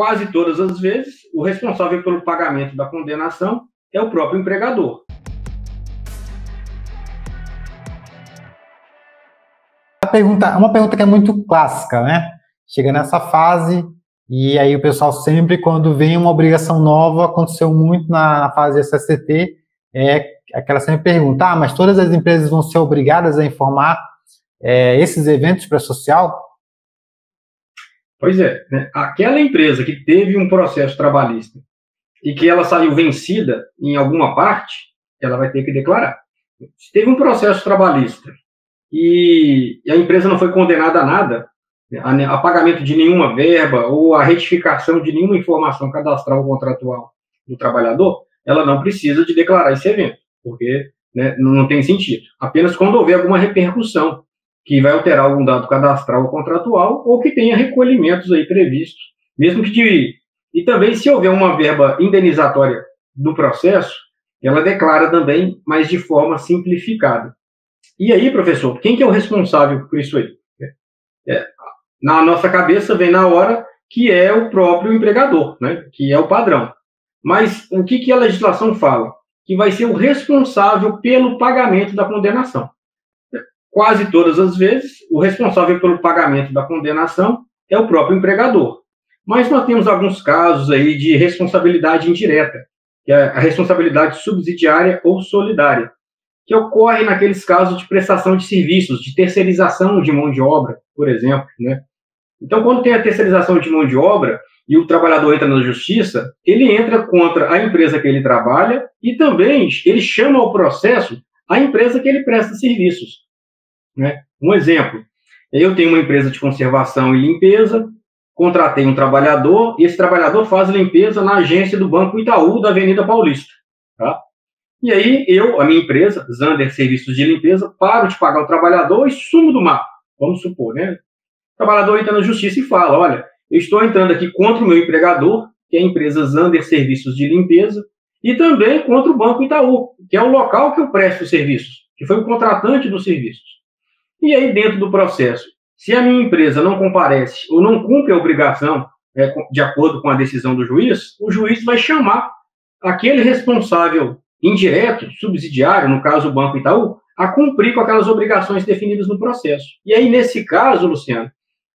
Quase todas as vezes, o responsável pelo pagamento da condenação é o próprio empregador. Uma pergunta que é muito clássica, né? Chega nessa fase e aí o pessoal sempre, quando vem uma obrigação nova, aconteceu muito na fase SST, é aquela sempre pergunta, ah, mas todas as empresas vão ser obrigadas a informar esses eventos para a social? Pois é, né? Aquela empresa que teve um processo trabalhista e que ela saiu vencida em alguma parte, ela vai ter que declarar. Se teve um processo trabalhista e a empresa não foi condenada a nada, a pagamento de nenhuma verba ou a retificação de nenhuma informação cadastral ou contratual do trabalhador, ela não precisa de declarar esse evento, porque não tem sentido. Apenas quando houver alguma repercussão que vai alterar algum dado cadastral ou contratual ou que tenha recolhimentos aí previstos, mesmo que e também se houver uma verba indenizatória do processo, ela declara também, mas de forma simplificada. E aí, professor, quem que é o responsável por isso aí? Na nossa cabeça vem na hora que é o próprio empregador, né? Que é o padrão. Mas o que a legislação fala? Que vai ser o responsável pelo pagamento da condenação. Quase todas as vezes, o responsável pelo pagamento da condenação é o próprio empregador. Mas nós temos alguns casos aí de responsabilidade indireta, que é a responsabilidade subsidiária ou solidária, que ocorre naqueles casos de prestação de serviços, de terceirização de mão de obra, por exemplo, né? Então, quando tem a terceirização de mão de obra e o trabalhador entra na justiça, ele entra contra a empresa que ele trabalha e também ele chama ao processo a empresa que ele presta serviços, né? Um exemplo, eu tenho uma empresa de conservação e limpeza, contratei um trabalhador, e esse trabalhador faz limpeza na agência do Banco Itaú da Avenida Paulista, tá? E aí, a minha empresa, Zander Serviços de Limpeza, paro de pagar o trabalhador e sumo do mapa, vamos supor, né? O trabalhador entra na justiça e fala, olha, eu estou entrando aqui contra o meu empregador, que é a empresa Zander Serviços de Limpeza, e também contra o Banco Itaú, que é o local que eu presto os serviços, que foi o contratante dos serviços. E aí, dentro do processo, se a minha empresa não comparece ou não cumpre a obrigação, de acordo com a decisão do juiz, o juiz vai chamar aquele responsável indireto, subsidiário, no caso o Banco Itaú, a cumprir com aquelas obrigações definidas no processo. E aí, nesse caso, Luciano,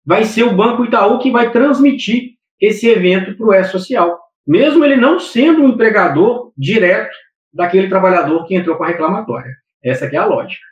vai ser o Banco Itaú que vai transmitir esse evento para o eSocial, mesmo ele não sendo um empregador direto daquele trabalhador que entrou com a reclamatória. Essa que é a lógica.